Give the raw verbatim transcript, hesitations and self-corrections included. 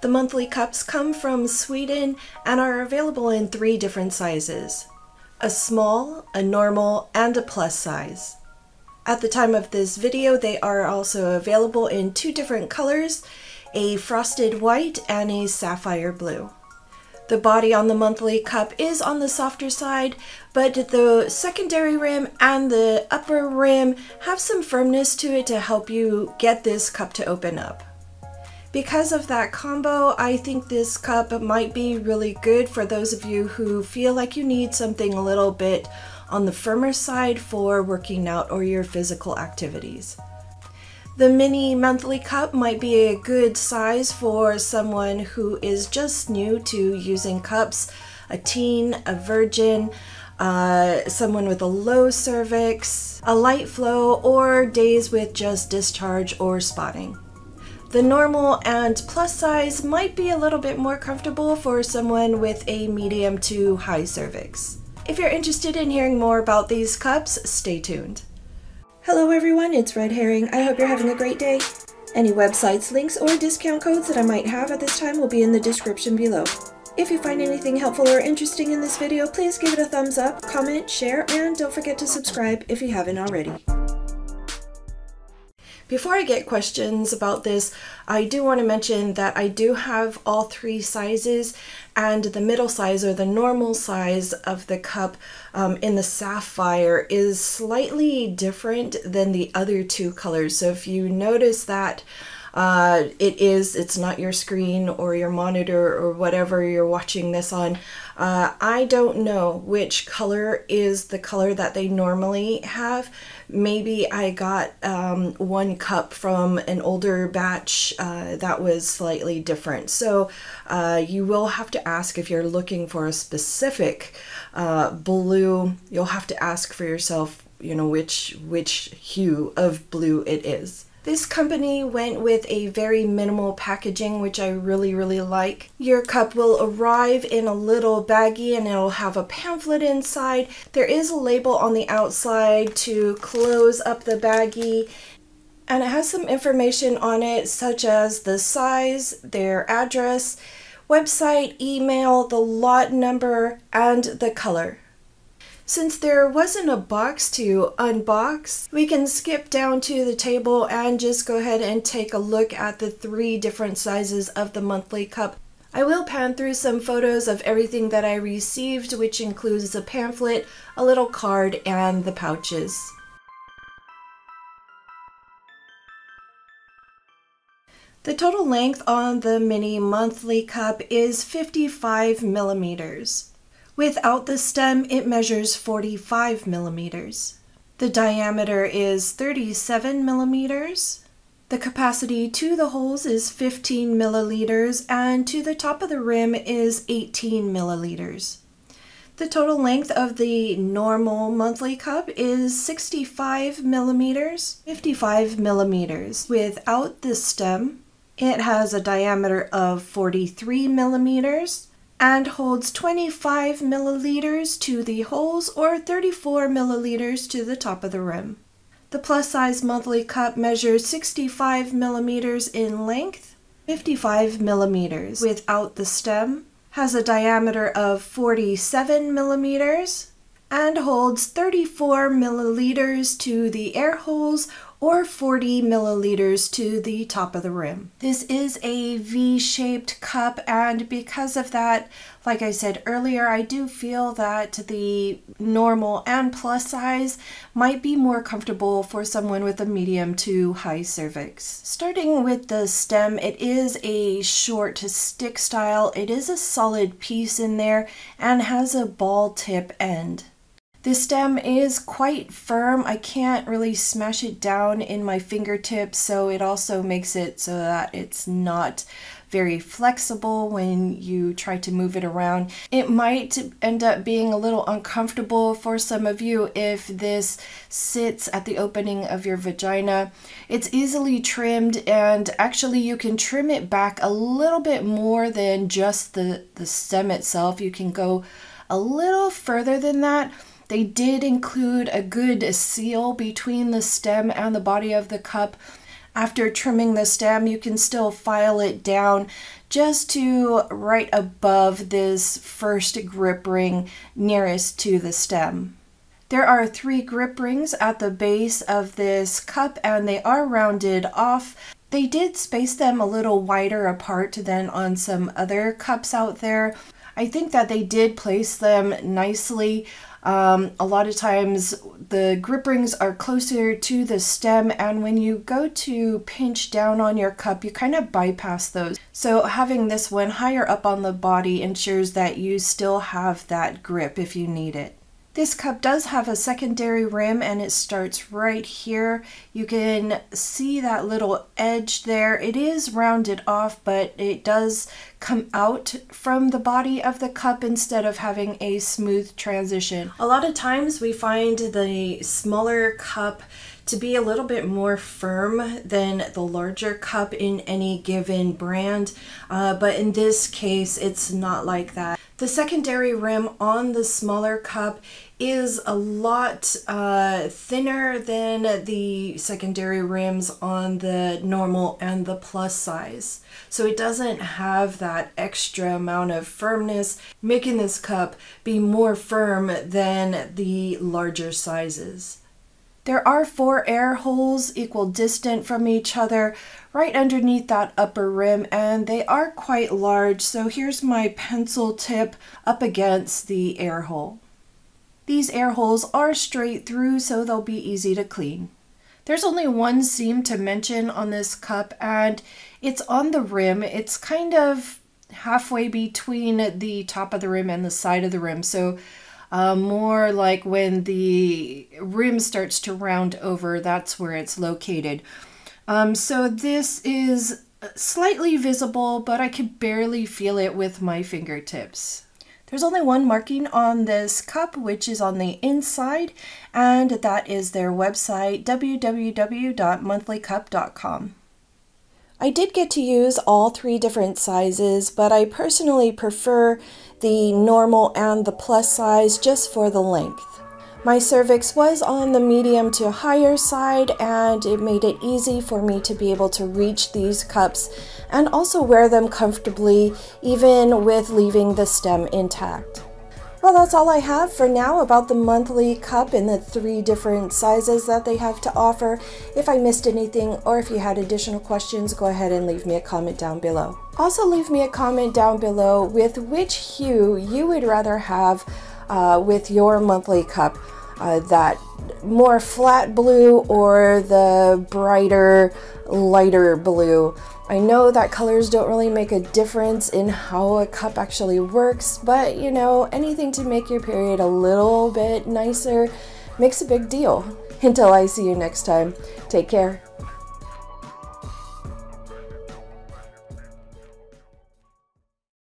The monthly cups come from Sweden and are available in three different sizes: a small, a normal, and a plus size. At the time of this video, they are also available in two different colors, a frosted white and a sapphire blue. The body on the monthly cup is on the softer side, but the secondary rim and the upper rim have some firmness to it to help you get this cup to open up. Because of that combo, I think this cup might be really good for those of you who feel like you need something a little bit on the firmer side for working out or your physical activities. The mini monthly cup might be a good size for someone who is just new to using cups, a teen, a virgin, uh, someone with a low cervix, a light flow, or days with just discharge or spotting. The normal and plus size might be a little bit more comfortable for someone with a medium to high cervix. If you're interested in hearing more about these cups, stay tuned. Hello everyone, it's Red Herring. I hope you're having a great day. Any websites, links, or discount codes that I might have at this time will be in the description below. If you find anything helpful or interesting in this video, please give it a thumbs up, comment, share, and don't forget to subscribe if you haven't already. Before I get questions about this, I do want to mention that I do have all three sizes and the middle size or the normal size of the cup um, in the sapphire is slightly different than the other two colors. So if you notice that uh, it is, it's not your screen or your monitor or whatever you're watching this on, uh, I don't know which color is the color that they normally have. Maybe I got um, one cup from an older batch uh, that was slightly different. So uh, you will have to ask if you're looking for a specific uh, blue. You'll have to ask for yourself, you know, which, which hue of blue it is. This company went with a very minimal packaging, which I really, really like. Your cup will arrive in a little baggie and it'll have a pamphlet inside. There is a label on the outside to close up the baggie, and it has some information on it, such as the size, their address, website, email, the lot number, and the color. Since there wasn't a box to unbox, we can skip down to the table and just go ahead and take a look at the three different sizes of the monthly cup. I will pan through some photos of everything that I received, which includes a pamphlet, a little card, and the pouches. The total length on the mini monthly cup is fifty-five millimeters. Without the stem, it measures forty-five millimeters. The diameter is thirty-seven millimeters. The capacity to the holes is fifteen milliliters, and to the top of the rim is eighteen milliliters. The total length of the normal monthly cup is sixty-five millimeters, fifty-five millimeters. Without the stem, it has a diameter of forty-three millimeters. And holds twenty-five milliliters to the holes or thirty-four milliliters to the top of the rim. The plus size monthly cup measures sixty-five millimeters in length, fifty-five millimeters without the stem, has a diameter of forty-seven millimeters, and holds thirty-four milliliters to the air holes or forty milliliters to the top of the rim. This is a V-shaped cup, and because of that, like I said earlier, I do feel that the normal and plus size might be more comfortable for someone with a medium to high cervix. Starting with the stem, it is a short stick style. It is a solid piece in there and has a ball tip end. The stem is quite firm. I can't really smash it down in my fingertips, so it also makes it so that it's not very flexible when you try to move it around. It might end up being a little uncomfortable for some of you if this sits at the opening of your vagina. It's easily trimmed, and actually you can trim it back a little bit more than just the, the stem itself. You can go a little further than that. They did include a good seal between the stem and the body of the cup. After trimming the stem, you can still file it down just to right above this first grip ring nearest to the stem. There are three grip rings at the base of this cup and they are rounded off. They did space them a little wider apart than on some other cups out there. I think that they did place them nicely. Um, a lot of times the grip rings are closer to the stem, and when you go to pinch down on your cup, you kind of bypass those. So having this one higher up on the body ensures that you still have that grip if you need it. This cup does have a secondary rim and it starts right here. You can see that little edge there. It is rounded off, but it does come out from the body of the cup instead of having a smooth transition. A lot of times we find the smaller cup to be a little bit more firm than the larger cup in any given brand, uh, but in this case it's not like that. The secondary rim on the smaller cup is a lot uh, thinner than the secondary rims on the normal and the plus size. So it doesn't have that extra amount of firmness, making this cup be more firm than the larger sizes. There are four air holes equal distant from each other right underneath that upper rim, and they are quite large, so here's my pencil tip up against the air hole. These air holes are straight through, so they'll be easy to clean. There's only one seam to mention on this cup, and it's on the rim. It's kind of halfway between the top of the rim and the side of the rim, so Uh, more like when the rim starts to round over, that's where it's located. Um, so this is slightly visible, but I could barely feel it with my fingertips. There's only one marking on this cup, which is on the inside, and that is their website, w w w dot monthly cup dot com. I did get to use all three different sizes, but I personally prefer the normal and the plus size just for the length. My cervix was on the medium to higher side, and it made it easy for me to be able to reach these cups and also wear them comfortably, even with leaving the stem intact. Well, that's all I have for now about the monthly cup and the three different sizes that they have to offer. If I missed anything or if you had additional questions, go ahead and leave me a comment down below. Also leave me a comment down below with which hue you would rather have uh, with your monthly cup, uh, that more flat blue or the brighter, lighter blue. I know that colors don't really make a difference in how a cup actually works, but you know, anything to make your period a little bit nicer makes a big deal. Until I see you next time, take care.